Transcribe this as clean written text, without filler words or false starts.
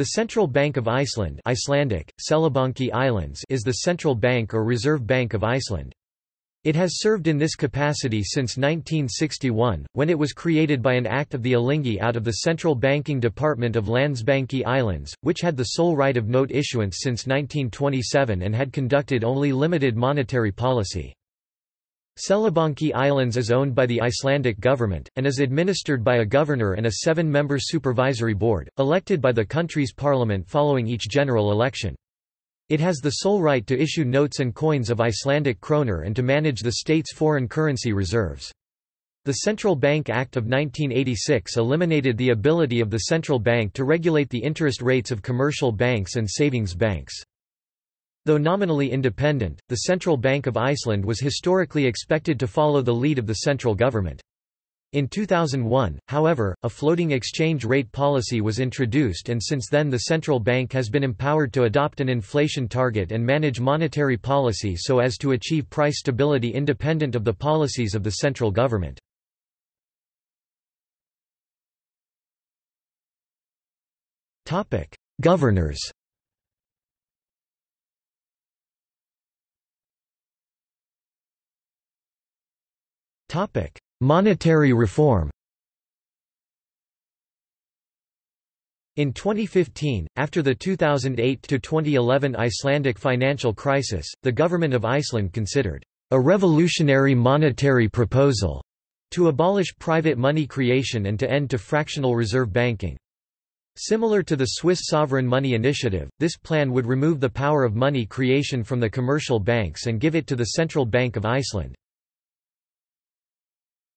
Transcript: The Central Bank of Iceland (Icelandic: Seðlabanki Íslands) is the central bank or reserve bank of Iceland. It has served in this capacity since 1961, when it was created by an act of the Alþingi out of the Central Banking Department of Landsbanki Íslands, which had the sole right of note issuance since 1927 and had conducted only limited monetary policy. Seðlabanki Íslands is owned by the Icelandic government, and is administered by a governor and a 7-member supervisory board, elected by the country's parliament following each general election. It has the sole right to issue notes and coins of Icelandic krónur and to manage the state's foreign currency reserves. The Central Bank Act of 1986 eliminated the ability of the central bank to regulate the interest rates of commercial banks and savings banks. Though nominally independent, the Central Bank of Iceland was historically expected to follow the lead of the central government. In 2001, however, a floating exchange rate policy was introduced, and since then the central bank has been empowered to adopt an inflation target and manage monetary policy so as to achieve price stability independent of the policies of the central government. Governors. Monetary reform. In 2015, after the 2008–2011 Icelandic financial crisis, the government of Iceland considered a revolutionary monetary proposal to abolish private money creation and to end to fractional reserve banking. Similar to the Swiss sovereign money initiative, this plan would remove the power of money creation from the commercial banks and give it to the Central Bank of Iceland.